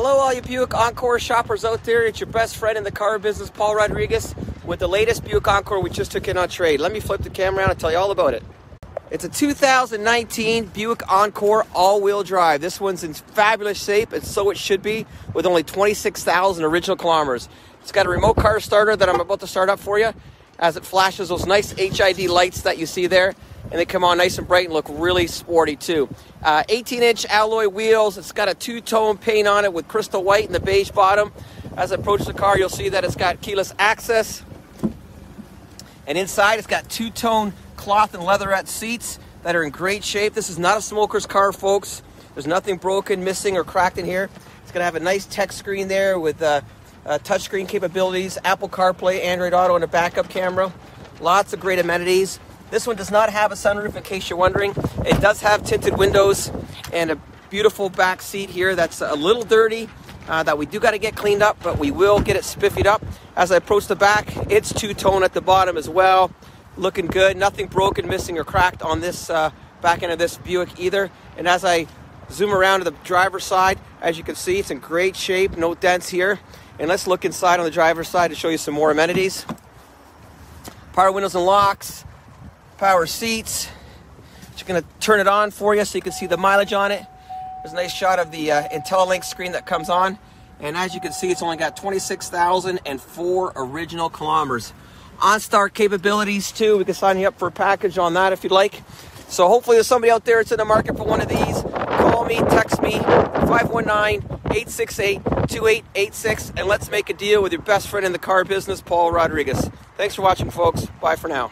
Hello all you Buick Encore shoppers out there. It's your best friend in the car business, Paul Rodriguez, with the latest Buick Encore we just took in on trade. Let me flip the camera around and tell you all about it. It's a 2019 Buick Encore all-wheel drive. This one's in fabulous shape, and so it should be, with only 26,000 original kilometers. It's got a remote car starter that I'm about to start up for you as it flashes those nice HID lights that you see there. And they come on nice and bright and look really sporty too. 18-inch alloy wheels. It's got a two-tone paint on it with crystal white and the beige bottom. As I approach the car, you'll see that it's got keyless access. And inside, it's got two-tone cloth and leatherette seats that are in great shape. This is not a smoker's car, folks. There's nothing broken, missing, or cracked in here. It's going to have a nice tech screen there with touchscreen capabilities, Apple CarPlay, Android Auto, and a backup camera. Lots of great amenities. This one does not have a sunroof, in case you're wondering. It does have tinted windows and a beautiful back seat here that's a little dirty, that we do got to get cleaned up, but we will get it spiffied up. As I approach the back, it's two-tone at the bottom as well. Looking good, nothing broken, missing, or cracked on this back end of this Buick either. And as I zoom around to the driver's side, as you can see, it's in great shape, no dents here. And let's look inside on the driver's side to show you some more amenities. Power windows and locks. Power seats. Just gonna turn it on for you so you can see the mileage on it. There's a nice shot of the IntelliLink screen that comes on, and as you can see, it's only got 26,004 original kilometers. OnStar capabilities too. We can sign you up for a package on that if you'd like. So hopefully there's somebody out there that's in the market for one of these. Call me, text me, 519-868-2886, and let's make a deal with your best friend in the car business, Paul Rodriguez. Thanks for watching, folks. Bye for now.